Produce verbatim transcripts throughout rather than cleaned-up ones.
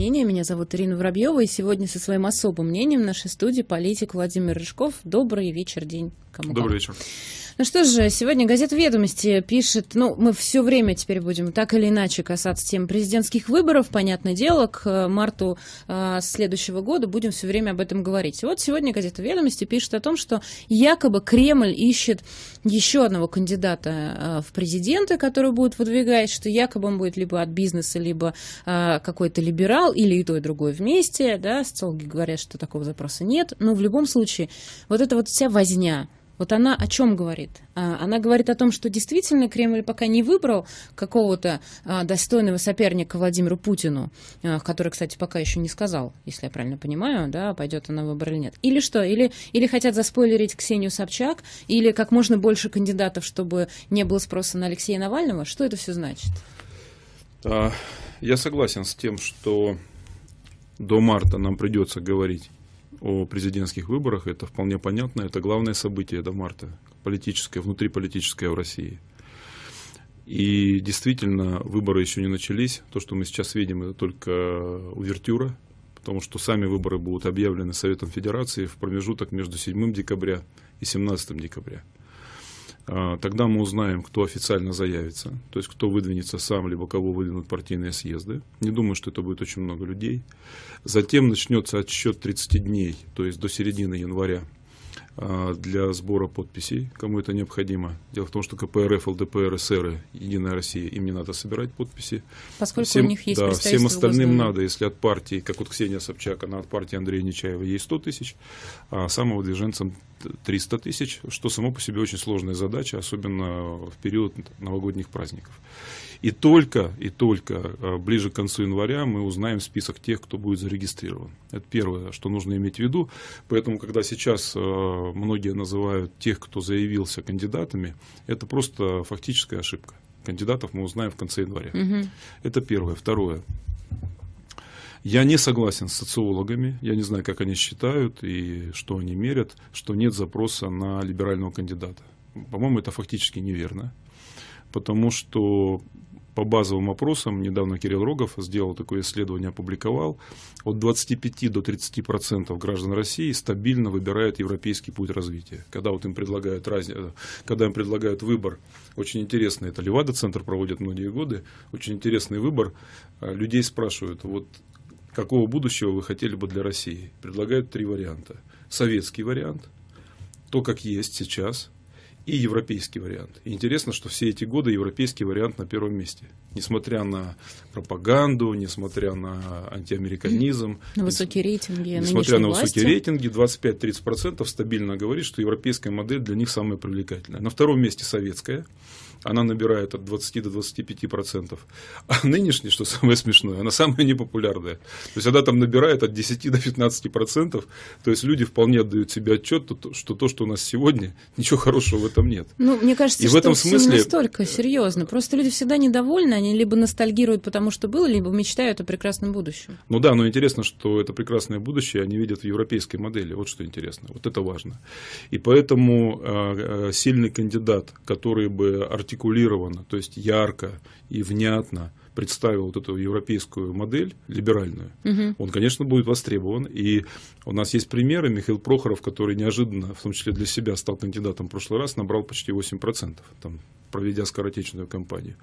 Меня зовут Ирина Воробьева, и сегодня со своим особым мнением в нашей студии политик Владимир Рыжков. Добрый вечер, день. Кому Добрый вечер. Ну что же, сегодня газета «Ведомости» пишет, ну, мы все время теперь будем так или иначе касаться тем президентских выборов, понятное дело, к марту э, следующего года будем все время об этом говорить. И вот сегодня газета «Ведомости» пишет о том, что якобы Кремль ищет еще одного кандидата э, в президенты, который будет выдвигать, что якобы он будет либо от бизнеса, либо э, какой-то либерал, или и то, и другое вместе, да, социологи говорят, что такого запроса нет, но в любом случае вот эта вот вся возня, вот она о чем говорит? Она говорит о том, что действительно Кремль пока не выбрал какого-то достойного соперника Владимиру Путину, который, кстати, пока еще не сказал, если я правильно понимаю, да, пойдет она на выборы или нет. Или что? Или, или хотят заспойлерить Ксению Собчак, или как можно больше кандидатов, чтобы не было спроса на Алексея Навального? Что это все значит? Я согласен с тем, что до марта нам придется говорить о президентских выборах, это вполне понятно, это главное событие до марта, политическое, внутриполитическое в России. И действительно, выборы еще не начались, то, что мы сейчас видим, это только увертюра, потому что сами выборы будут объявлены Советом Федерации в промежуток между седьмым декабря и семнадцатым декабря. Тогда мы узнаем, кто официально заявится, то есть кто выдвинется сам, либо кого выдвинут партийные съезды. Не думаю, что это будет очень много людей. Затем начнется отсчет тридцати дней, то есть до середины января, для сбора подписей, кому это необходимо. Дело в том, что КПРФ, ЛДПР, СР, Единая Россия, им не надо собирать подписи. Поскольку всем, у них есть да, всем остальным надо, если от партии, как вот Ксения Собчак, она от партии Андрея Нечаева, ей сто тысяч, а самовыдвиженцам триста тысяч, что само по себе очень сложная задача, особенно в период новогодних праздников. И только, и только ближе к концу января мы узнаем список тех, кто будет зарегистрирован. Это первое, что нужно иметь в виду. Поэтому, когда сейчас многие называют тех, кто заявился кандидатами, это просто фактическая ошибка. Кандидатов мы узнаем в конце января. Угу. Это первое. Второе. Я не согласен с социологами, я не знаю, как они считают и что они мерят, что нет запроса на либерального кандидата. По-моему, это фактически неверно, потому что по базовым опросам, недавно Кирилл Рогов сделал такое исследование, опубликовал, от двадцати пяти до тридцати процентов граждан России стабильно выбирают европейский путь развития. Когда, вот им, предлагают раз... Когда им предлагают выбор, очень интересный, это Левада центр проводит многие годы, очень интересный выбор, людей спрашивают, вот какого будущего вы хотели бы для России. Предлагают три варианта. Советский вариант, то, как есть сейчас, и европейский вариант. И интересно, что все эти годы европейский вариант на первом месте. Несмотря на пропаганду, несмотря на антиамериканизм, на высокие рейтинги, несмотря на высокие рейтинги, двадцать пять — тридцать процентов стабильно говорит, что европейская модель для них самая привлекательная. На втором месте советская. Она набирает от двадцати до двадцати пяти процентов. А нынешняя, что самое смешное, она самая непопулярная. То есть она там набирает от десяти до пятнадцати процентов. То есть люди вполне отдают себе отчет, что то, что у нас сегодня, ничего хорошего в этом нет. Ну, мне кажется, и что в этом смысле... не настолько серьезно. Просто люди всегда недовольны, они либо ностальгируют потому, что было, либо мечтают о прекрасном будущем. Ну да, но интересно, что это прекрасное будущее они видят в европейской модели. Вот что интересно. Вот это важно. И поэтому сильный кандидат, который бы артикулированно, то есть ярко и внятно представил вот эту европейскую модель, либеральную, угу. он, конечно, будет востребован. И у нас есть примеры. Михаил Прохоров, который неожиданно, в том числе для себя, стал кандидатом в прошлый раз, набрал почти восемь процентов, там, проведя скоротечную кампанию.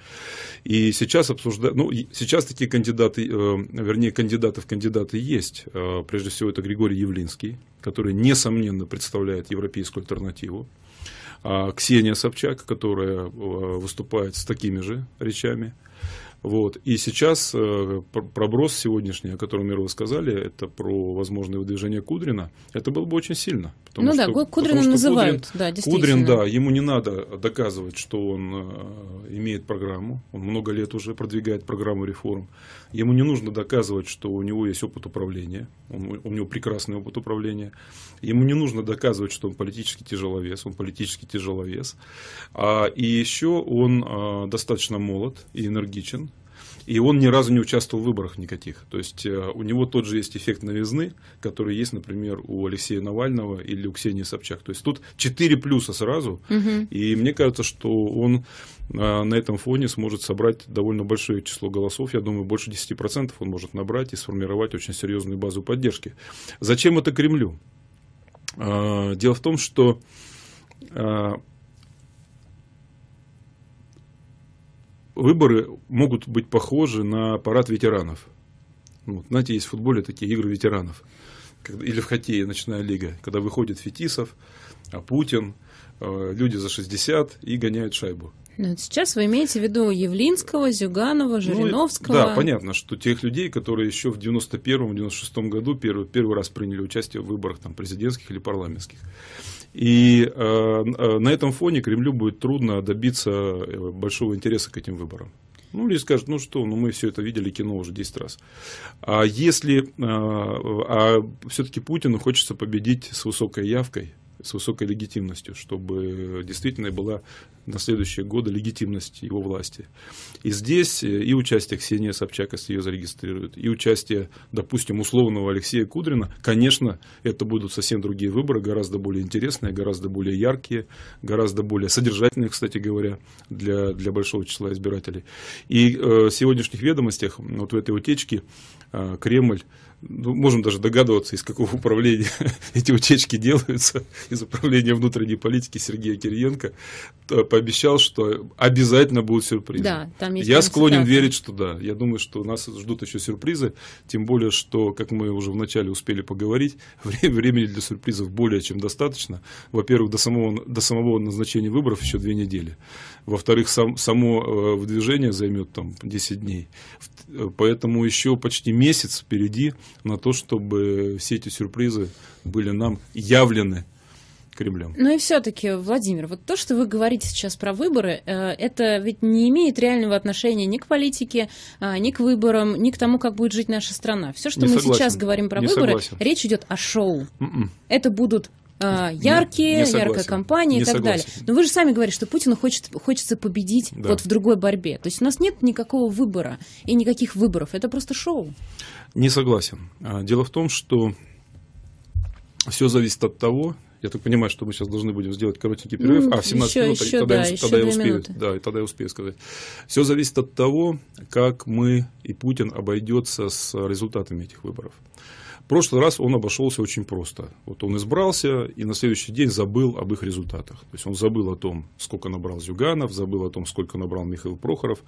И сейчас обсуждают... Ну, сейчас такие кандидаты, э, вернее, кандидаты в кандидаты есть. Э, прежде всего, это Григорий Явлинский, который, несомненно, представляет европейскую альтернативу. А Ксения Собчак, которая выступает с такими же речами. Вот. И сейчас проброс сегодняшний, о котором вы сказали, это про возможное выдвижение Кудрина, это было бы очень сильно. Ну что, да, Кудрина называют, Кудрин, да, действительно. Кудрин, да, ему не надо доказывать, что он имеет программу, он много лет уже продвигает программу реформ, ему не нужно доказывать, что у него есть опыт управления, он, у него прекрасный опыт управления, ему не нужно доказывать, что он политический тяжеловес, он политический тяжеловес, а, и еще он а, достаточно молод и энергичен. И он ни разу не участвовал в выборах никаких. То есть у него тот же есть эффект новизны, который есть, например, у Алексея Навального или у Ксении Собчак. То есть тут четыре плюса сразу. Угу. И мне кажется, что он на этом фоне сможет собрать довольно большое число голосов. Я думаю, больше десяти процентов он может набрать и сформировать очень серьезную базу поддержки. Зачем это Кремлю? Дело в том, что выборы могут быть похожи на парад ветеранов. Вот, знаете, есть в футболе такие игры ветеранов. Или в хоккее ночная лига, когда выходит Фетисов, Путин, люди за шестьдесят и гоняют шайбу. Но сейчас вы имеете в виду Явлинского, Зюганова, Жириновского. Ну, да, понятно, что тех людей, которые еще в девяносто первом — девяносто шестом году первый, первый раз приняли участие в выборах там, президентских или парламентских. И э, на этом фоне Кремлю будет трудно добиться большого интереса к этим выборам. Ну, люди скажут, ну что, ну мы все это видели, кино уже десять раз. А если, а, а все-таки Путину хочется победить с высокой явкой, с высокой легитимностью, чтобы действительно была на следующие годы легитимность его власти. И здесь и участие Ксении Собчак, если ее зарегистрируют, и участие, допустим, условного Алексея Кудрина, конечно, это будут совсем другие выборы, гораздо более интересные, гораздо более яркие, гораздо более содержательные, кстати говоря, для, для большого числа избирателей. И э, в сегодняшних ведомостях, вот в этой утечке, э, Кремль, ну, можем даже догадываться, из какого управления эти утечки делаются, из управления внутренней политики Сергея Кириенко, пообещал, что обязательно будут сюрпризы. Да, там есть я склонен цитаты. Верить, что да. Я думаю, что нас ждут еще сюрпризы, тем более, что, как мы уже вначале успели поговорить, времени для сюрпризов более чем достаточно. Во-первых, до самого, до самого назначения выборов еще две недели. Во-вторых, сам, само выдвижение займет там десять дней. Поэтому еще почти месяц впереди на то, чтобы все эти сюрпризы были нам явлены Кремлем. Ну и все-таки, Владимир, вот то, что вы говорите сейчас про выборы, это ведь не имеет реального отношения ни к политике, ни к выборам, ни к тому, как будет жить наша страна. Все, что не мы согласен. Сейчас говорим про не выборы, согласен. Речь идет о шоу. Mm-mm. Это будут яркие, яркая кампания и так согласен. Далее. Но вы же сами говорите, что Путину хочет, хочется победить да. вот в другой борьбе. То есть у нас нет никакого выбора и никаких выборов. Это просто шоу. Не согласен. Дело в том, что все зависит от того, я так понимаю, что мы сейчас должны будем сделать коротенький перерыв, ну, а в семнадцать минут еще, тогда, да, тогда я успею, да, и тогда я успею сказать. Все зависит от того, как мы и Путин обойдется с результатами этих выборов. В прошлый раз он обошелся очень просто. Вот он избрался и на следующий день забыл об их результатах. То есть он забыл о том, сколько набрал Зюганов, забыл о том, сколько набрал Михаил Прохоров.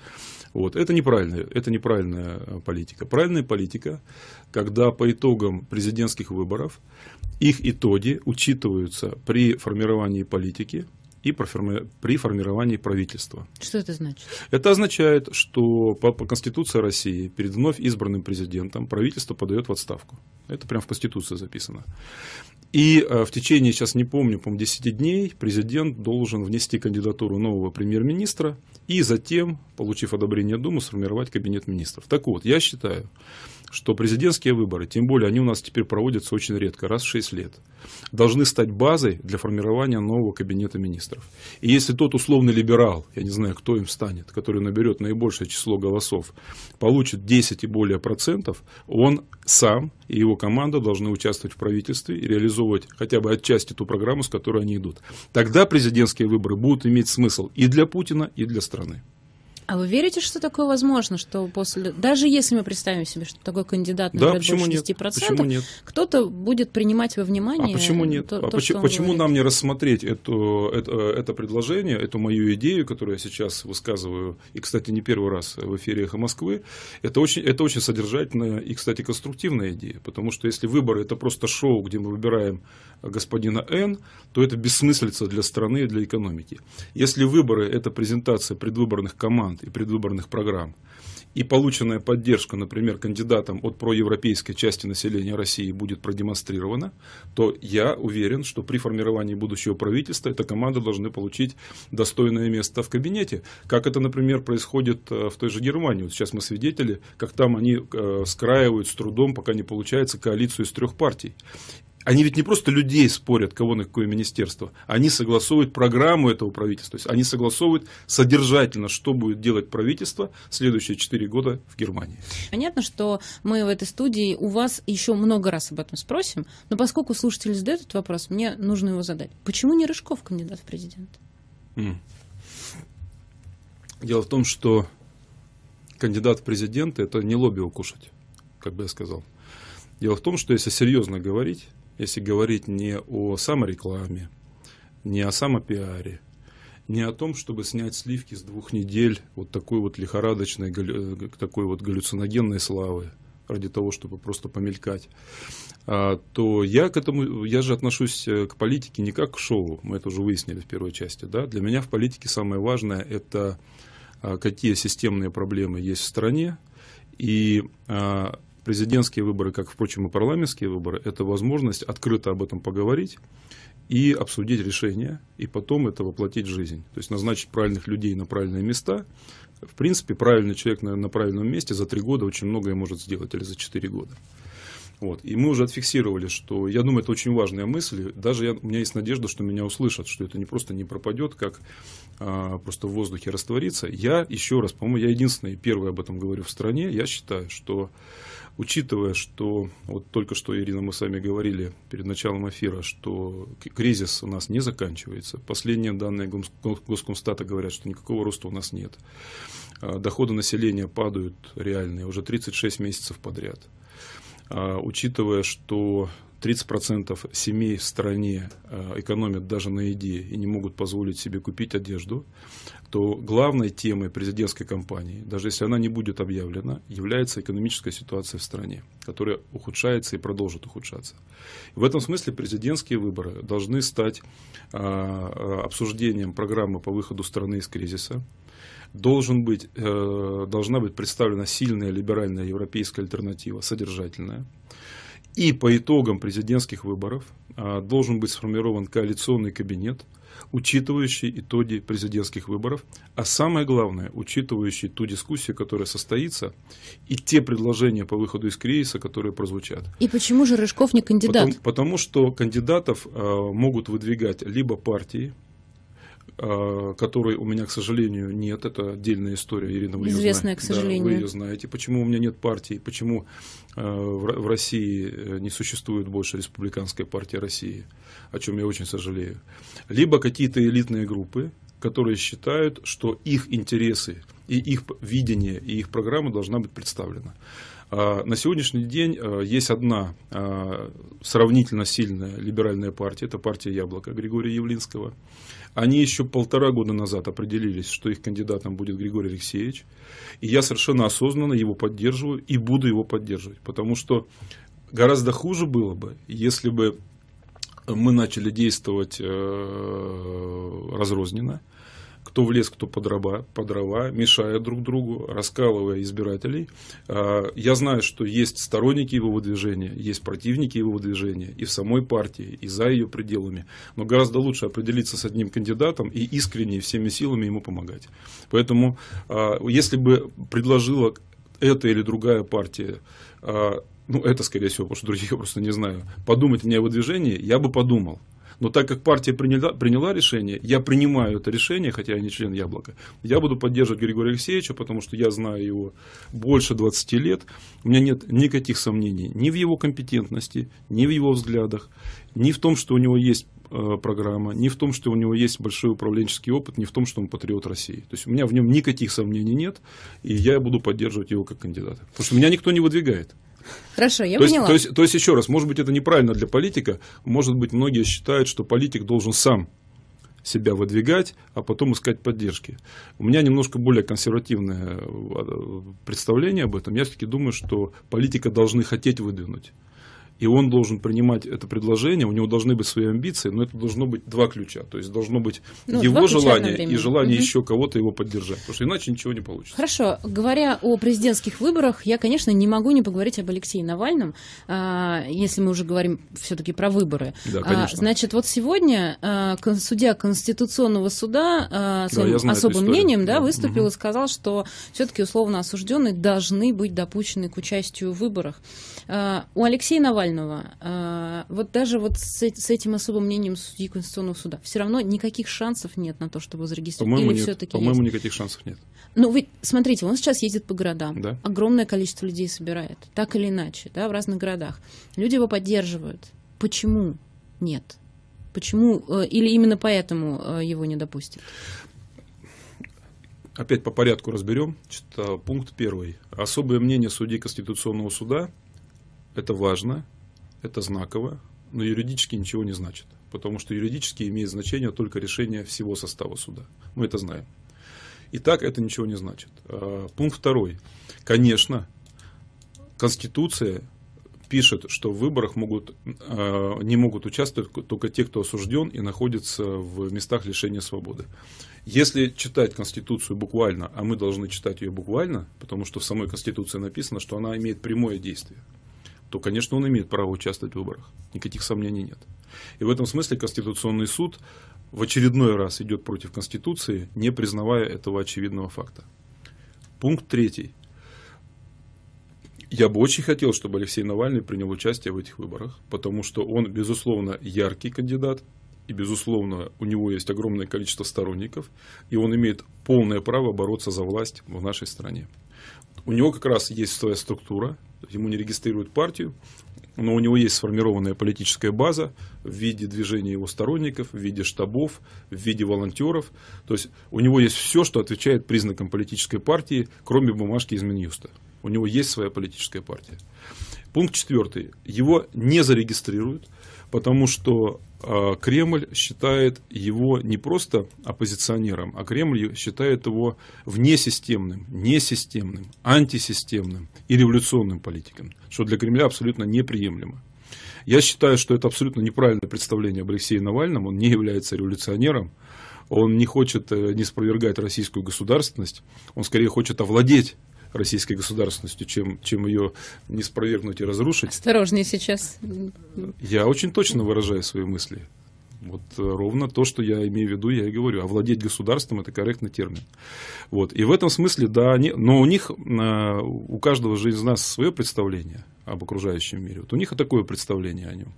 Вот. Это неправильная, это неправильная политика. Правильная политика, когда по итогам президентских выборов их итоги учитываются при формировании политики и при формировании правительства. Что это значит? Это означает, что по, по Конституции России перед вновь избранным президентом правительство подает в отставку. Это прямо в Конституции записано. И а, в течение, сейчас не помню, по-моему, десяти дней президент должен внести кандидатуру нового премьер-министра и затем, получив одобрение Думы, сформировать кабинет министров. Так вот, я считаю, что президентские выборы, тем более они у нас теперь проводятся очень редко, раз в шесть лет, должны стать базой для формирования нового кабинета министров. И если тот условный либерал, я не знаю, кто им станет, который наберет наибольшее число голосов, получит десять и более процентов, он сам и его команда должны участвовать в правительстве и реализовывать хотя бы отчасти ту программу, с которой они идут. Тогда президентские выборы будут иметь смысл и для Путина, и для страны. А вы верите, что такое возможно, что после, даже если мы представим себе, что такой кандидат наберет да, больше десяти процентов, кто-то будет принимать во внимание? А почему нет? То, а то, почему, почему нам не рассмотреть эту, это, это предложение, эту мою идею, которую я сейчас высказываю, и, кстати, не первый раз в эфире «Эхо Москвы», это очень, это очень содержательная и, кстати, конструктивная идея, потому что если выборы – это просто шоу, где мы выбираем господина Н, то это бессмыслица для страны и для экономики. Если выборы – это презентация предвыборных команд, и предвыборных программ, и полученная поддержка, например, кандидатам от проевропейской части населения России будет продемонстрирована, то я уверен, что при формировании будущего правительства эта команда должна получить достойное место в кабинете, как это, например, происходит в той же Германии. Вот сейчас мы свидетели, как там они скраивают с трудом, пока не получается, коалицию из трех партий. Они ведь не просто людей спорят, кого на какое министерство, они согласовывают программу этого правительства, то есть они согласовывают содержательно, что будет делать правительство следующие четыре года в Германии. Понятно, что мы в этой студии у вас еще много раз об этом спросим, но поскольку слушатели задают этот вопрос, мне нужно его задать. Почему не Рыжков кандидат в президенты? Дело в том, что кандидат в президенты – это не лобби укушать, как бы я сказал. Дело в том, что если серьезно говорить, если говорить не о саморекламе, не о самопиаре, не о том, чтобы снять сливки с двух недель вот такой вот лихорадочной, такой вот галлюциногенной славы, ради того, чтобы просто помелькать, то я к этому, я же отношусь к политике не как к шоу, мы это уже выяснили в первой части, да? Для меня в политике самое важное – это какие системные проблемы есть в стране, и президентские выборы, как, впрочем, и парламентские выборы, это возможность открыто об этом поговорить и обсудить решения, и потом это воплотить в жизнь, то есть назначить правильных людей на правильные места. В принципе, правильный человек на, на правильном месте за три года очень многое может сделать, или за четыре года. Вот. И мы уже отфиксировали, что, я думаю, это очень важная мысль, даже я, у меня есть надежда, что меня услышат, что это не просто не пропадет, как а, просто в воздухе растворится. Я, еще раз, по-моему, я единственный, первый об этом говорю в стране, я считаю, что, учитывая, что, вот только что, Ирина, мы с вами говорили перед началом эфира, что кризис у нас не заканчивается, последние данные Госкомстата говорят, что никакого роста у нас нет, доходы населения падают реальные уже тридцать шесть месяцев подряд. Учитывая, что тридцать процентов семей в стране экономят даже на еде и не могут позволить себе купить одежду, то главной темой президентской кампании, даже если она не будет объявлена, является экономическая ситуация в стране, которая ухудшается и продолжит ухудшаться. В этом смысле президентские выборы должны стать обсуждением программы по выходу страны из кризиса. Должен быть, должна быть представлена сильная либеральная европейская альтернатива, содержательная. И по итогам президентских выборов должен быть сформирован коалиционный кабинет, учитывающий итоги президентских выборов, а самое главное, учитывающий ту дискуссию, которая состоится, и те предложения по выходу из кризиса, которые прозвучат. И почему же Рыжков не кандидат? Потому, потому что кандидатов могут выдвигать либо партии, которой у меня, к сожалению, нет. Это отдельная история, Ирина, вы, Известная, ее, к сожалению. Да, вы ее знаете. Почему у меня нет партии, почему в России не существует больше Республиканской партии России, о чем я очень сожалею. Либо какие-то элитные группы, которые считают, что их интересы и их видение, и их программа должна быть представлена. На сегодняшний день есть одна сравнительно сильная либеральная партия, это партия «Яблоко» Григория Явлинского. Они еще полтора года назад определились, что их кандидатом будет Григорий Алексеевич. И я совершенно осознанно его поддерживаю и буду его поддерживать. Потому что гораздо хуже было бы, если бы мы начали действовать разрозненно. Кто в лес, кто по дрова, по дрова, мешая друг другу, раскалывая избирателей. Я знаю, что есть сторонники его выдвижения, есть противники его выдвижения и в самой партии, и за ее пределами. Но гораздо лучше определиться с одним кандидатом и искренне всеми силами ему помогать. Поэтому, если бы предложила эта или другая партия, ну это, скорее всего, потому что других я просто не знаю, подумать мне о выдвижении, я бы подумал. Но так как партия приняла, приняла решение, я принимаю это решение, хотя я не член «Яблока», я буду поддерживать Григория Алексеевича, потому что я знаю его больше двадцати лет, у меня нет никаких сомнений ни в его компетентности, ни в его взглядах, ни в том, что у него есть программа, ни в том, что у него есть большой управленческий опыт, ни в том, что он патриот России. То есть у меня в нем никаких сомнений нет, и я буду поддерживать его как кандидата, потому что меня никто не выдвигает. Хорошо, я то поняла. Есть, то, есть, то есть, еще раз, может быть, это неправильно для политика, может быть, многие считают, что политик должен сам себя выдвигать, а потом искать поддержки. У меня немножко более консервативное представление об этом. Я все-таки думаю, что политика должны хотеть выдвинуть. И он должен принимать это предложение, у него должны быть свои амбиции, но это должно быть два ключа. То есть должно быть ну, его желание и желание угу. еще кого-то его поддержать, потому что иначе ничего не получится. Хорошо. Говоря о президентских выборах, я, конечно, не могу не поговорить об Алексее Навальном, если мы уже говорим все-таки про выборы. Да, конечно. Значит, вот сегодня судья Конституционного суда своим да, особым мнением да, выступил угу. и сказал, что все-таки условно осужденные должны быть допущены к участию в выборах. У Алексея Навального актуального. Вот даже вот с этим особым мнением судьи Конституционного суда все равно никаких шансов нет на то, чтобы зарегистрировать. По-моему, нет. По-моему, никаких шансов нет. Ну, вы смотрите, он сейчас ездит по городам. Да. Огромное количество людей собирает, так или иначе, да, в разных городах. Люди его поддерживают. Почему нет? Почему? Или именно поэтому его не допустят? Опять по порядку разберем. Значит, пункт первый. Особое мнение судей Конституционного суда – это важно, это знаково, но юридически ничего не значит. Потому что юридически имеет значение только решение всего состава суда. Мы это знаем. Итак, это ничего не значит. Пункт второй. Конечно, Конституция пишет, что в выборах могут, не могут участвовать только те, кто осужден и находится в местах лишения свободы. Если читать Конституцию буквально, а мы должны читать ее буквально, потому что в самой Конституции написано, что она имеет прямое действие, то, конечно, он имеет право участвовать в выборах. Никаких сомнений нет. И в этом смысле Конституционный суд в очередной раз идет против Конституции, не признавая этого очевидного факта. Пункт третий. Я бы очень хотел, чтобы Алексей Навальный принял участие в этих выборах, потому что он, безусловно, яркий кандидат. И, безусловно, у него есть огромное количество сторонников, и он имеет полное право бороться за власть в нашей стране. У него как раз есть своя структура, ему не регистрируют партию, но у него есть сформированная политическая база в виде движения его сторонников, в виде штабов, в виде волонтеров. То есть у него есть все, что отвечает признакам политической партии, кроме бумажки из Минюста. У него есть своя политическая партия. Пункт четвертый. Его не зарегистрируют, потому что э, Кремль считает его не просто оппозиционером, а Кремль считает его внесистемным, несистемным, антисистемным и революционным политиком, что для Кремля абсолютно неприемлемо. Я считаю, что это абсолютно неправильное представление об Алексее Навальном. Он не является революционером, он не хочет э, не спровергать российскую государственность, он скорее хочет овладеть российской государственностью, чем, чем ее не спровергнуть и разрушить. Осторожнее сейчас. Я очень точно выражаю свои мысли. Вот ровно то, что я имею в виду, я и говорю. Овладеть государством – это корректный термин. Вот. И в этом смысле, да, они, но у них, у каждого же из нас свое представление об окружающем мире. Вот у них и такое представление о нем.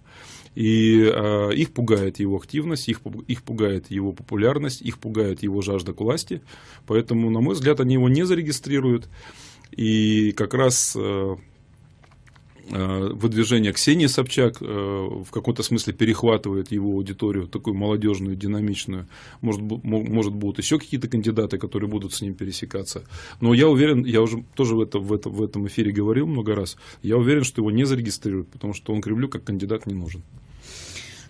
И э, их пугает его активность, их, их пугает его популярность, их пугает его жажда к власти. Поэтому, на мой взгляд, они его не зарегистрируют. И как раз э, э, выдвижение Ксении Собчак э, в каком-то смысле перехватывает его аудиторию, такую молодежную, динамичную. Может, может будут еще какие-то кандидаты, которые будут с ним пересекаться. Но я уверен, я уже тоже в, это, в, это, в этом эфире говорил много раз, я уверен, что его не зарегистрируют, потому что он Кремлю как кандидат не нужен.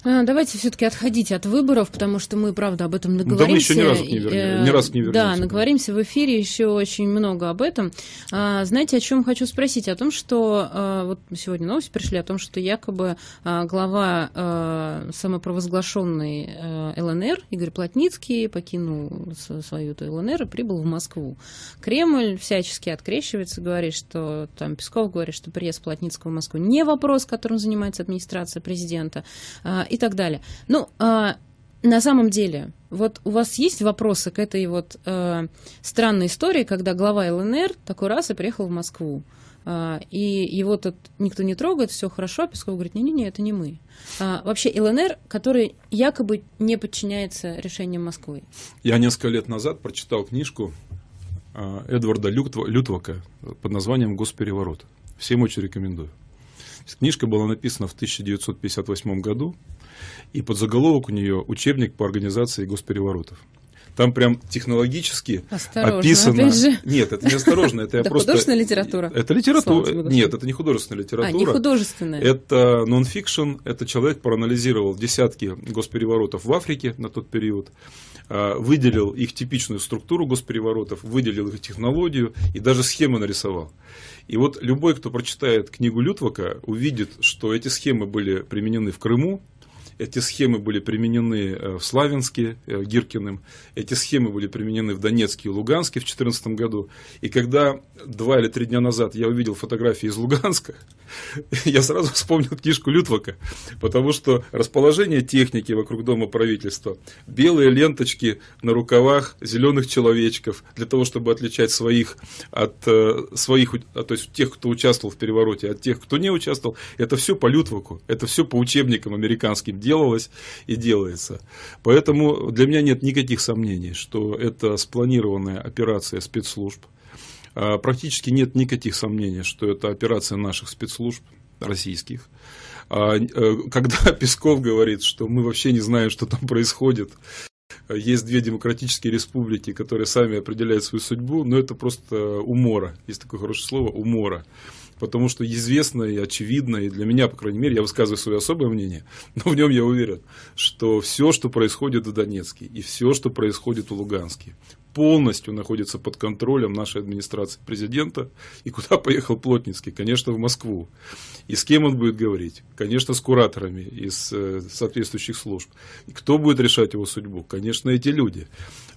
Давайте все-таки отходить от выборов, потому что мы, правда, об этом наговоримся. Да, мы еще ни разу не вернем, ни раз не вернемся. Да, наговоримся в эфире еще очень много об этом. Знаете, о чем хочу спросить? О том, что вот сегодня новости пришли о том, что якобы глава самопровозглашенной ЛНР Игорь Плотницкий покинул свою ЛНР и прибыл в Москву. Кремль всячески открещивается, говорит, что там Песков говорит, что приезд Плотницкого в Москву не вопрос, которым занимается администрация президента. И так далее. Ну, а, на самом деле, вот у вас есть вопросы к этой вот а, странной истории, когда глава ЛНР такой раз и приехал в Москву, а, и его тут никто не трогает, все хорошо, а Песков говорит, не-не-не, это не мы. А, вообще ЛНР, который якобы не подчиняется решениям Москвы. Я несколько лет назад прочитал книжку а, Эдварда Лютвака под названием «Госпереворот». Всем очень рекомендую. Книжка была написана в тысяча девятьсот пятьдесят восьмом году, и под заголовок у нее «Учебник по организации госпереворотов». Там прям технологически осторожно, описано... Нет, это не осторожно, это я просто... художественная литература? Это литература. Нет, это не художественная литература. А, не художественная. Это нонфикшн, это человек проанализировал десятки госпереворотов в Африке на тот период, выделил их типичную структуру госпереворотов, выделил их технологию и даже схемы нарисовал. И вот любой, кто прочитает книгу Лютвака, увидит, что эти схемы были применены в Крыму, эти схемы были применены в Славянске Гиркиным, эти схемы были применены в Донецке и Луганске в две тысячи четырнадцатом году. И когда два или три дня назад я увидел фотографии из Луганска, я сразу вспомнил книжку Лютвака, потому что расположение техники вокруг дома правительства, белые ленточки на рукавах зеленых человечков для того, чтобы отличать своих от своих, то есть тех, кто участвовал в перевороте, от тех, кто не участвовал, это все по Лютваку, это все по учебникам американским делалось и делается. Поэтому для меня нет никаких сомнений, что это спланированная операция спецслужб. Практически нет никаких сомнений, что это операция наших спецслужб, российских. Когда Песков говорит, что мы вообще не знаем, что там происходит, есть две демократические республики, которые сами определяют свою судьбу, но это просто умора, есть такое хорошее слово, умора. Потому что известно и очевидно, и для меня, по крайней мере, я высказываю свое особое мнение, но в нем я уверен, что все, что происходит в Донецке и все, что происходит в Луганске, полностью находится под контролем нашей администрации президента. И куда поехал Плотницкий? Конечно, в Москву. И с кем он будет говорить? Конечно, с кураторами из соответствующих служб. И кто будет решать его судьбу? Конечно, эти люди.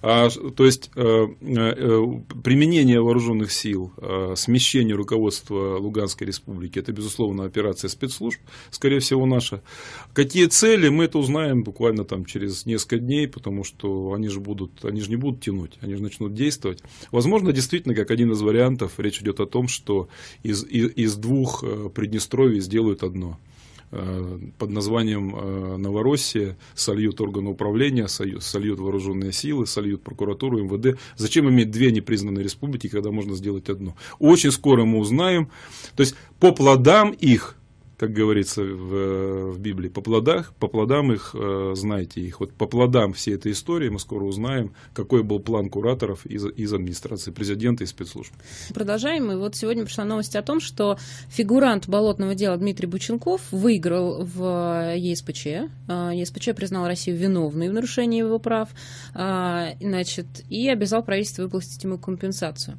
А, то есть, применение вооруженных сил, смещение руководства Луганской республики, это, безусловно, операция спецслужб, скорее всего, наша. Какие цели, мы это узнаем буквально там через несколько дней, потому что они же будут, они же не будут тянуть. Они же начнут действовать. Возможно, действительно, как один из вариантов, речь идет о том, что из, из, из двух Приднестровий сделают одно. Под названием Новороссия, сольют органы управления, сольют вооруженные силы, сольют прокуратуру, МВД. Зачем иметь две непризнанные республики, когда можно сделать одну? Очень скоро мы узнаем. То есть, по плодам их, как говорится в, в Библии, по, плодах, по плодам их, э, знаете их, вот по плодам всей этой истории мы скоро узнаем, какой был план кураторов из, из администрации президента и спецслужб. Продолжаем. И вот сегодня пришла новость о том, что фигурант болотного дела Дмитрий Бученков выиграл в ЕСПЧ. ЕСПЧ признал Россию виновной в нарушении его прав, значит, и обязал правительство выплатить ему компенсацию.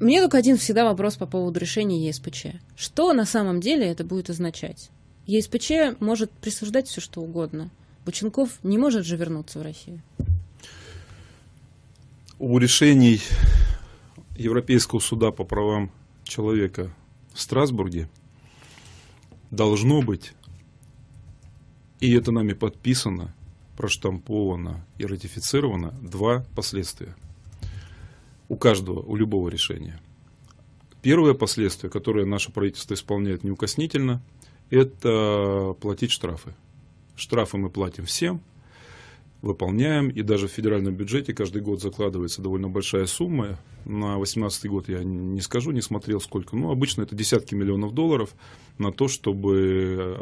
Мне только один всегда вопрос по поводу решения ЕСПЧ. Что на самом деле это будет означать? ЕСПЧ может присуждать все, что угодно. Бученков не может же вернуться в Россию. У решений Европейского суда по правам человека в Страсбурге должно быть, и это нами подписано, проштамповано и ратифицировано, два последствия. У каждого, у любого решения. Первое последствие, которое наше правительство исполняет неукоснительно, это платить штрафы. Штрафы мы платим всем, выполняем, и даже в федеральном бюджете каждый год закладывается довольно большая сумма. На две тысячи восемнадцатый год я не скажу, не смотрел сколько, но обычно это десятки миллионов долларов на то, чтобы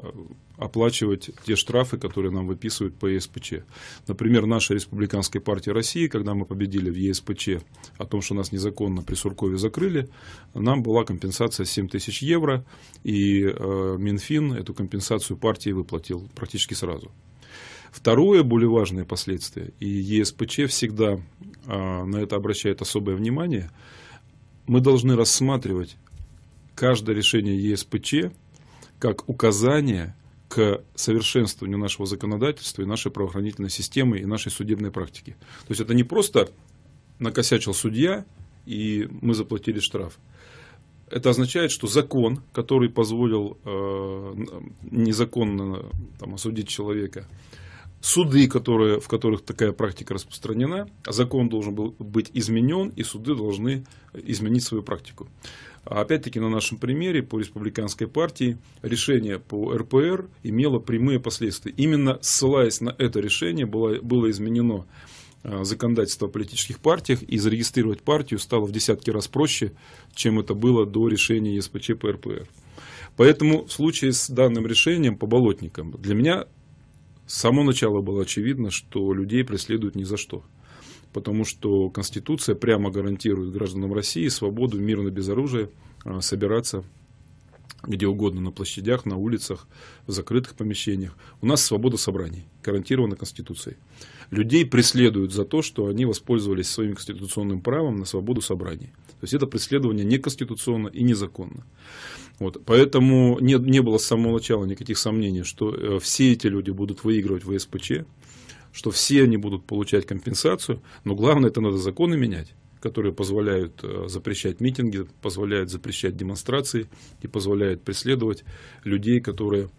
оплачивать те штрафы, которые нам выписывают по ЕСПЧ. Например, наша Республиканская партия России, когда мы победили в ЕСПЧ о том, что нас незаконно при Суркове закрыли, нам была компенсация семь тысяч евро, и Минфин эту компенсацию партии выплатил практически сразу. Второе, более важное последствие, и ЕСПЧ всегда а, на это обращает особое внимание, мы должны рассматривать каждое решение ЕСПЧ как указание к совершенствованию нашего законодательства и нашей правоохранительной системы и нашей судебной практики. То есть это не просто накосячил судья и мы заплатили штраф. Это означает, что закон, который позволил э, незаконно там, осудить человека, суды, которые, в которых такая практика распространена, закон должен был быть изменен, и суды должны изменить свою практику. Опять-таки, на нашем примере по республиканской партии решение по эр пэ эр имело прямые последствия. Именно ссылаясь на это решение, было, было изменено законодательство о политических партиях, и зарегистрировать партию стало в десятки раз проще, чем это было до решения ЕСПЧ по эр пэ эр. Поэтому в случае с данным решением по болотникам, для меня с самого начала было очевидно, что людей преследуют ни за что. Потому что Конституция прямо гарантирует гражданам России свободу мирно, без оружия, собираться где угодно, на площадях, на улицах, в закрытых помещениях. У нас свобода собраний, гарантирована Конституцией. Людей преследуют за то, что они воспользовались своим конституционным правом на свободу собраний. То есть это преследование неконституционно и незаконно. Вот. Поэтому не, не было с самого начала никаких сомнений, что все эти люди будут выигрывать в ЕСПЧ, что все они будут получать компенсацию, но главное, это надо законы менять. которые позволяют запрещать митинги, позволяют запрещать демонстрации и позволяют преследовать людей, которые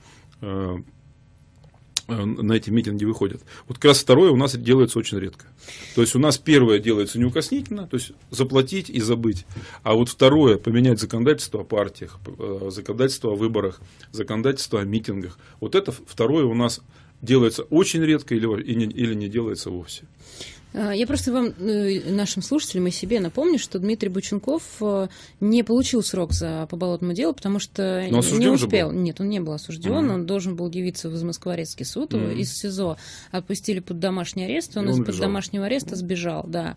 на эти митинги выходят. Вот как раз второе у нас делается очень редко. То есть у нас первое делается неукоснительно, то есть заплатить и забыть. А вот второе, поменять законодательство о партиях, законодательство о выборах, законодательство о митингах. Вот это второе у нас делается очень редко или, или не делается вовсе. Я просто вам, нашим слушателям и себе напомню, что Дмитрий Бученков не получил срок за по болотному делу, потому что не успел. Нет, он не был осужден, mm-hmm. он должен был явиться в Измоскворецкий суд, mm-hmm. из СИЗО отпустили под домашний арест, он, он из-под домашнего ареста сбежал, да,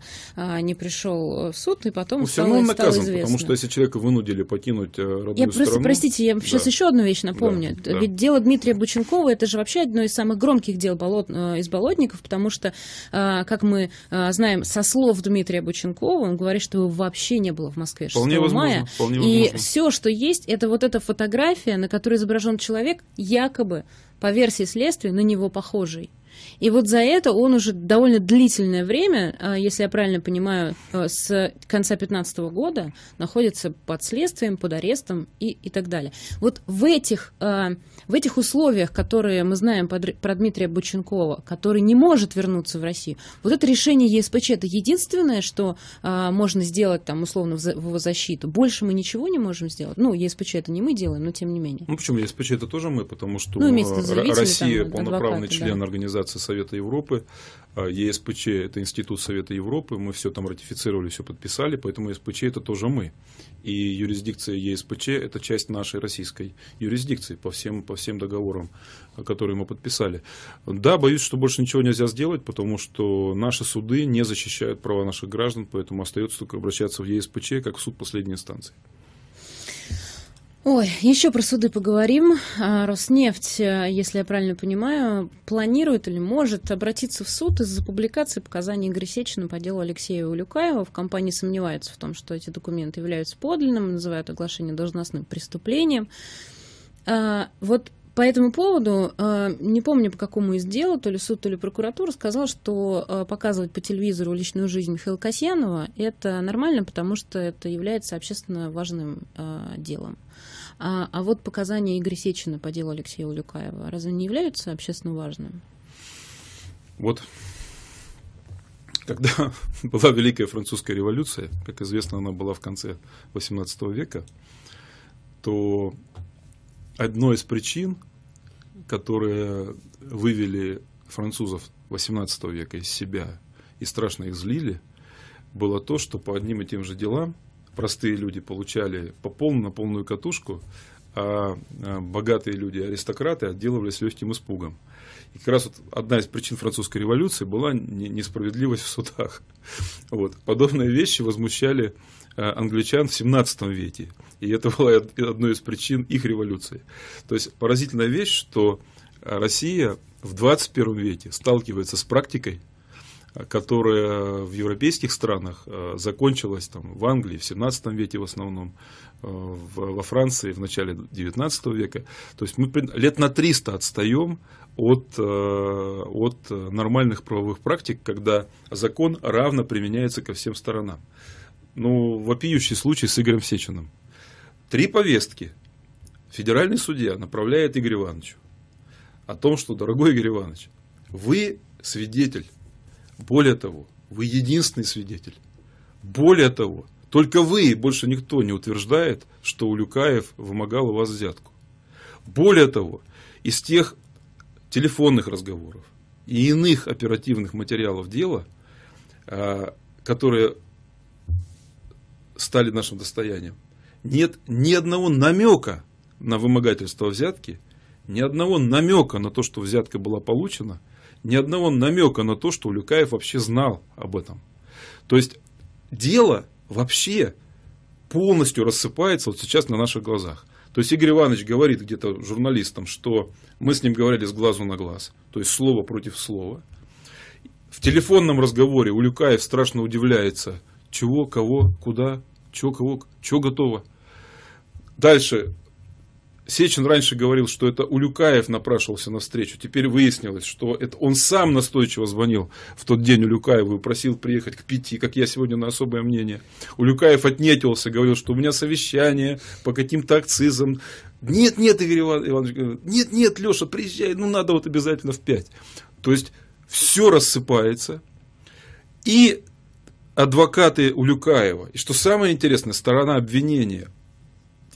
не пришел в суд, и потом Но стало, все равно наказан, стало известно. Потому что если человека вынудили покинуть родную я страну... Просто, простите, я сейчас да. еще одну вещь напомню. Да, да. Ведь дело Дмитрия Бученкова, это же вообще одно из самых громких дел болот, из болотников, потому что, как мы знаем, со слов Дмитрия Бученкова, он говорит, что его вообще не было в Москве шестого мая. И все, что есть, это вот эта фотография, на которой изображен человек, якобы, по версии следствия, на него похожий. И вот за это он уже довольно длительное время, если я правильно понимаю, с конца две тысячи пятнадцатого года находится под следствием, под арестом и, и так далее. Вот в этих, в этих условиях, которые мы знаем про Дмитрия Бученкова, который не может вернуться в Россию, вот это решение ЕСПЧ, это единственное, что можно сделать там, условно, в его защиту. Больше мы ничего не можем сделать. Ну, ЕСПЧ это не мы делаем, но тем не менее. Ну, почему ЕСПЧ это тоже мы, потому что ну, Россия там, полноправный адвокаты, член да. организации Совета Европы, ЕСПЧ – это институт Совета Европы, мы все там ратифицировали, все подписали, поэтому ЕСПЧ – это тоже мы. И юрисдикция ЕСПЧ – это часть нашей российской юрисдикции по всем, по всем договорам, которые мы подписали. Да, боюсь, что больше ничего нельзя сделать, потому что наши суды не защищают права наших граждан, поэтому остается только обращаться в ЕСПЧ как в суд последней инстанции. Ой, еще про суды поговорим. Роснефть, если я правильно понимаю, планирует или может обратиться в суд из-за публикации показаний Игоря Сечина по делу Алексея Улюкаева. В компании сомневаются в том, что эти документы являются подлинным, называют оглашение должностным преступлением. Вот по этому поводу, не помню, по какому из дел, то ли суд, то ли прокуратура, сказал, что показывать по телевизору личную жизнь Михаила Касьянова – это нормально, потому что это является общественно важным делом. А, а вот показания Игоря Сечина по делу Алексея Улюкаева разве не являются общественно важным? Вот. Когда была Великая Французская революция, как известно, она была в конце восемнадцатого века, то одной из причин, которые вывели французов восемнадцатого века из себя и страшно их злили, было то, что по одним и тем же делам простые люди получали по полную, полную катушку, а богатые люди, аристократы, отделывались легким испугом. И как раз вот одна из причин французской революции была несправедливость в судах. Вот. Подобные вещи возмущали англичан в семнадцатом веке. И это была одной из причин их революции. То есть поразительная вещь, что Россия в двадцать первом веке сталкивается с практикой, которая в европейских странах закончилась там, в Англии в семнадцатом веке в основном, во Франции в начале девятнадцатого века. То есть мы лет на триста отстаем от, от нормальных правовых практик, когда закон равно применяется ко всем сторонам. Ну, вопиющий случай с Игорем Сечиным. Три повестки федеральный судья направляет Игорю Ивановичу о том, что, дорогой Игорь Иванович, вы свидетель. Более того, вы единственный свидетель. Более того, только вы и больше никто не утверждает, что Улюкаев вымогал у вас взятку. Более того, из тех телефонных разговоров и иных оперативных материалов дела, которые стали нашим достоянием, нет ни одного намека на вымогательство взятки, ни одного намека на то, что взятка была получена, ни одного намека на то, что Улюкаев вообще знал об этом. То есть дело вообще полностью рассыпается вот сейчас на наших глазах. То есть Игорь Иванович говорит где-то журналистам, что мы с ним говорили с глазу на глаз, то есть слово против слова. В телефонном разговоре Улюкаев страшно удивляется, чего, кого, куда, чего, кого, чего готово. Дальше Сечин раньше говорил, что это Улюкаев напрашивался на встречу. Теперь выяснилось, что это он сам настойчиво звонил в тот день Улюкаеву и просил приехать к пяти, как я сегодня на особое мнение. Улюкаев отнекивался, говорил, что у меня совещание по каким-то акцизам. Нет, нет, Игорь Иванович, нет, нет, Леша, приезжай, ну надо вот обязательно в пять. То есть все рассыпается. И адвокаты Улюкаева, и что самое интересное, сторона обвинения,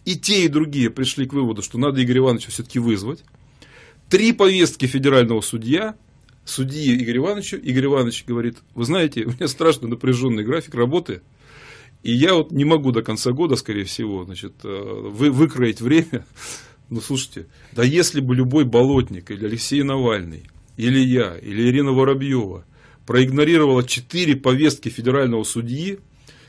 и те, и другие пришли к выводу, что надо Игоря Ивановича все-таки вызвать. Три повестки федерального судья, судьи Игоря Ивановича, Игорь Иванович говорит: вы знаете, у меня страшно напряженный график работы, и я вот не могу до конца года, скорее всего, значит, вы, выкроить время. Ну, слушайте, да если бы любой болотник, или Алексей Навальный, или я, или Ирина Воробьева проигнорировала четыре повестки федерального судьи,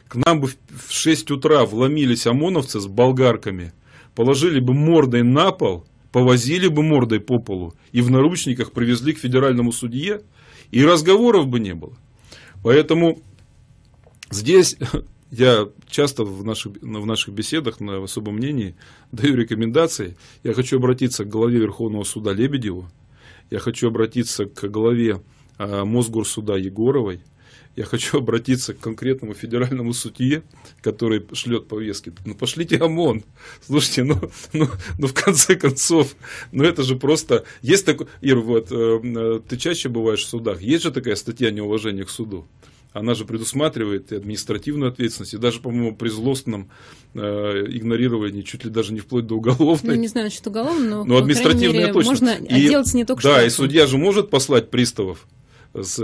к нам бы в шесть утра вломились ОМОНовцы с болгарками, положили бы мордой на пол, повозили бы мордой по полу и в наручниках привезли к федеральному судье, и разговоров бы не было. Поэтому здесь я часто в наших, в наших беседах, на особом мнении, даю рекомендации. Я хочу обратиться к главе Верховного суда Лебедеву, я хочу обратиться к главе Мосгорсуда Егоровой. Я хочу обратиться к конкретному федеральному судье, который шлет повестки. Ну, пошлите ОМОН. Слушайте, ну, ну, ну в конце концов, ну это же просто... Есть такой... Ир, вот, э, ты чаще бываешь в судах. Есть же такая статья неуважения к суду. Она же предусматривает и административную ответственность, и даже, по-моему, при злостном э, игнорировании, чуть ли даже не вплоть до уголовной. Ну, не знаю, что уголовное, но, но административная мере, точно. Можно и, отделаться не только да, что... Да, и судья же может послать приставов. С,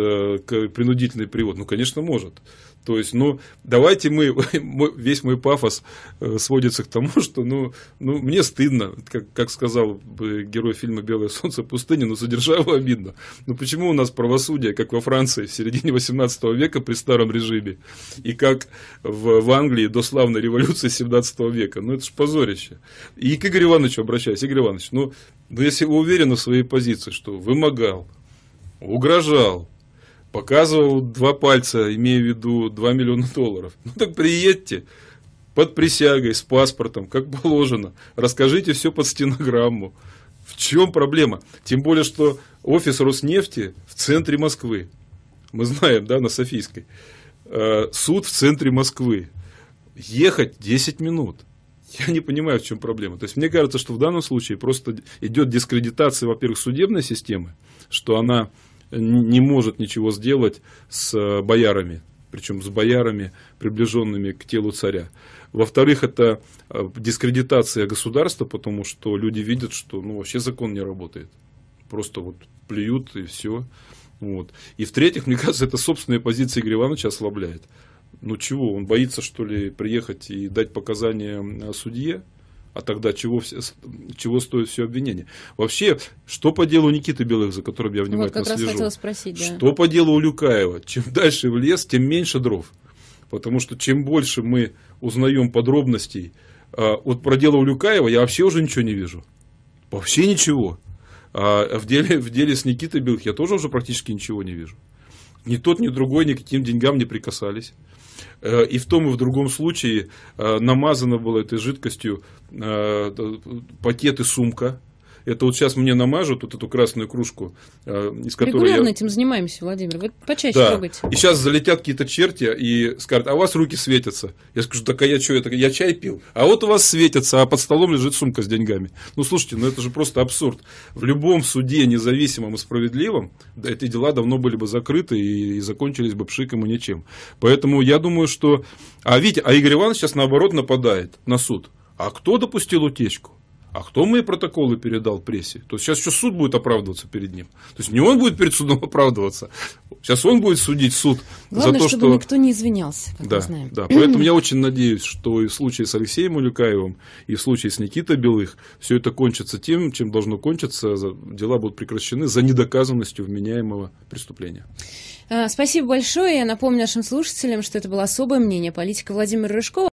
к, принудительный привод, ну, конечно, может. То есть, ну, давайте мы, мой, весь мой пафос э, сводится к тому, что, ну, ну мне стыдно, как, как сказал герой фильма «Белое солнце пустыни», но за державу обидно. Ну, почему у нас правосудие, как во Франции в середине восемнадцатого века при старом режиме, и как в, в Англии до славной революции семнадцатого века? Ну, это ж позорище. И к Игорю Ивановичу обращаюсь. Игорь Иванович, ну, ну если вы уверены в своей позиции, что вымогал, угрожал, показывал два пальца, имея в виду два миллиона долларов. Ну так приедьте под присягой, с паспортом, как положено. Расскажите все под стенограмму. В чем проблема? Тем более, что офис Роснефти в центре Москвы. Мы знаем, да, на Софийской. Суд в центре Москвы. Ехать десять минут. Я не понимаю, в чем проблема. То есть, мне кажется, что в данном случае просто идет дискредитация, во-первых, судебной системы, что она не может ничего сделать с боярами, причем с боярами, приближенными к телу царя. Во-вторых, это дискредитация государства, потому что люди видят, что ну, вообще закон не работает. Просто вот плюют и все. Вот. И в-третьих, мне кажется, это собственная позиция Игоря Ивановича ослабляет. Ну чего, он боится, что ли, приехать и дать показания судье? А тогда чего, чего стоит все обвинение? Вообще, что по делу Никиты Белых, за которым я внимательно вот, как слежу? Раз хотела спросить, да. Что по делу Улюкаева? Чем дальше в лес, тем меньше дров. Потому что чем больше мы узнаем подробностей, вот про дело Улюкаева я вообще уже ничего не вижу. Вообще ничего. А в деле, в деле с Никитой Белых я тоже уже практически ничего не вижу. Ни тот, ни другой никаким деньгам не прикасались. И в том и в другом случае намазано было этой жидкостью пакеты сумка. Это вот сейчас мне намажут вот эту красную кружку, из которой регулярно я... этим занимаемся, Владимир. Вы почаще да. трогайте. И сейчас залетят какие-то черти и скажут: а у вас руки светятся. Я скажу: так а я что, это? Я чай пил. А вот у вас светятся, а под столом лежит сумка с деньгами. Ну, слушайте, ну это же просто абсурд. В любом суде, независимом и справедливом, да, эти дела давно были бы закрыты и, и закончились бы пшиком и ничем. Поэтому я думаю, что... А видите, а Игорь Иванович сейчас наоборот нападает на суд. А кто допустил утечку? А кто мои протоколы передал прессе? То есть, сейчас еще суд будет оправдываться перед ним. То есть, не он будет перед судом оправдываться. Сейчас он будет судить суд. Главное, за то, чтобы что... никто не извинялся, как да, мы знаем. Да. Поэтому я очень надеюсь, что и в случае с Алексеем Улюкаевым, и в случае с Никитой Белых, все это кончится тем, чем должно кончиться. Дела будут прекращены за недоказанностью вменяемого преступления. Спасибо большое. Я напомню нашим слушателям, что это было особое мнение политика Владимира Рыжкова.